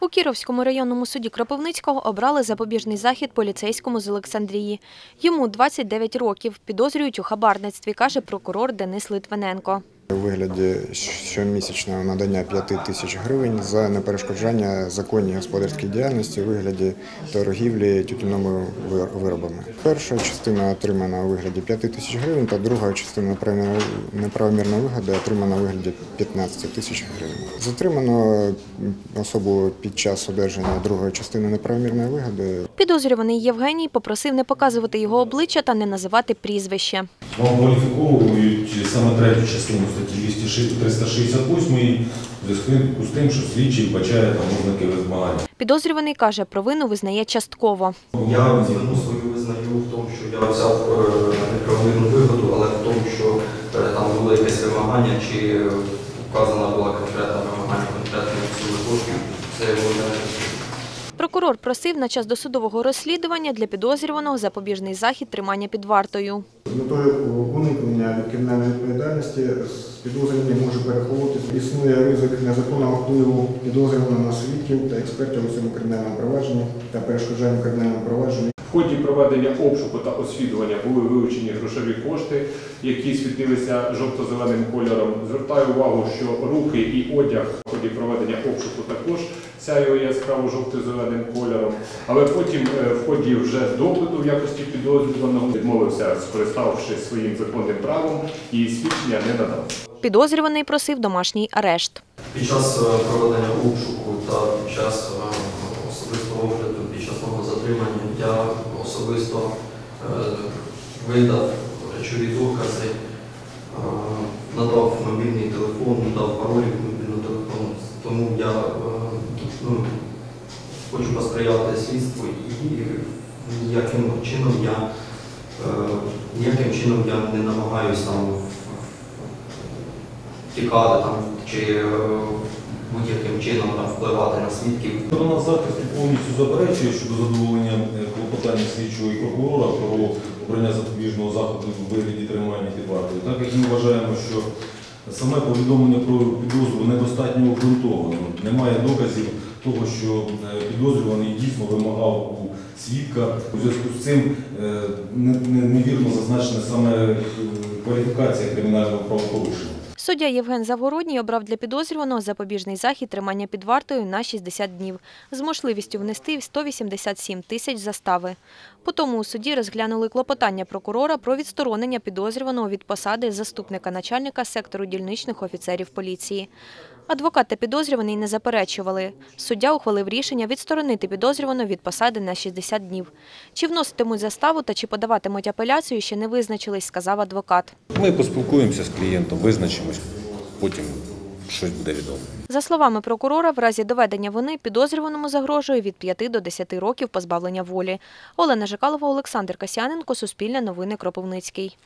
У Кіровському районному суді Кропивницького обрали запобіжний захід поліцейському з Олександрії. Йому 29 років. Підозрюють у хабарництві, каже прокурор Денис Литвиненко. У вигляді щомісячного надання 5 тисяч гривень за неперешкоджання законній господарській діяльності у вигляді торгівлі тютюновими виробами. Перша частина отримана у вигляді 5 тисяч гривень та друга частина неправомірної вигоди отримана у вигляді 15 тисяч гривень. Затримано особу під час одержання другої частини неправомірної вигоди. Підозрюваний Євгеній попросив не показувати його обличчя та не називати прізвище. Вам кваліфіковують саме третю частину статті 368 у зв'язку з тим, що слідчий вбачає там ознаки змагання. Підозрюваний каже, провину визнає частково. Я вину свою визнаю в тому, що я взяв неправомірну вигоду, але в тому, що там було якесь вимагання чи вказана була конкретна вимагання конкретної суми коштів. Це його не. Прокурор просив на час досудового розслідування для підозрюваного запобіжний захід тримання під вартою. З метою уникнення кримінальної відповідальності підозрюваний може переховуватися. Існує ризик незаконного впливу підозрюваного на свідків та експертів у цьому кримінальному провадженні та перешкоджання кримінальному провадженню. В ході проведення обшуку та освідування були вилучені грошові кошти, які світилися жовто-зеленим кольором. Звертаю увагу, що руки і одяг в ході проведення обшуку також сяяли яскраво жовто-зеленим кольором, але потім в ході вже допиту в якості підозрюваного відмовився, скориставши своїм законним правом, і свідчення не надав. Підозрюваний просив домашній арешт. Під час проведення обшуку та під час особистого огляду, під час мого затримання, я особисто видав речові докази, надав мобільний телефон, надав пароль мобільного телефону, тому я хочу посприяти слідству і ніяким чином я не намагаюся там втікати там чи будь-яким чином впливати на свідків. Сторона захисту повністю заперечує щодо задоволення клопотання слідчого і прокурора про обрання запобіжного заходу в вигляді тримання під вартою. Так як ми вважаємо, що саме повідомлення про підозру недостатньо обґрунтовано. Немає доказів того, що підозрюваний дійсно вимагав у свідка. У зв'язку з цим невірно зазначена саме кваліфікація кримінального правопорушення. Суддя Євген Завгородній обрав для підозрюваного запобіжний захід тримання під вартою на 60 днів з можливістю внести 187 тисяч застави. Потому у суді розглянули клопотання прокурора про відсторонення підозрюваного від посади заступника начальника сектору дільничних офіцерів поліції. Адвокат та підозрюваний не заперечували. Суддя ухвалив рішення відсторонити підозрюваного від посади на 60 днів. Чи вноситимуть заставу та чи подаватимуть апеляцію, ще не визначились, сказав адвокат. Ми поспілкуємося з клієнтом, визначимось, потім щось буде відомо. За словами прокурора, в разі доведення вини підозрюваному загрожує від 5 до 10 років позбавлення волі. Олена Жикалова, Олександр Касьяненко, Суспільне новини, Кропивницький.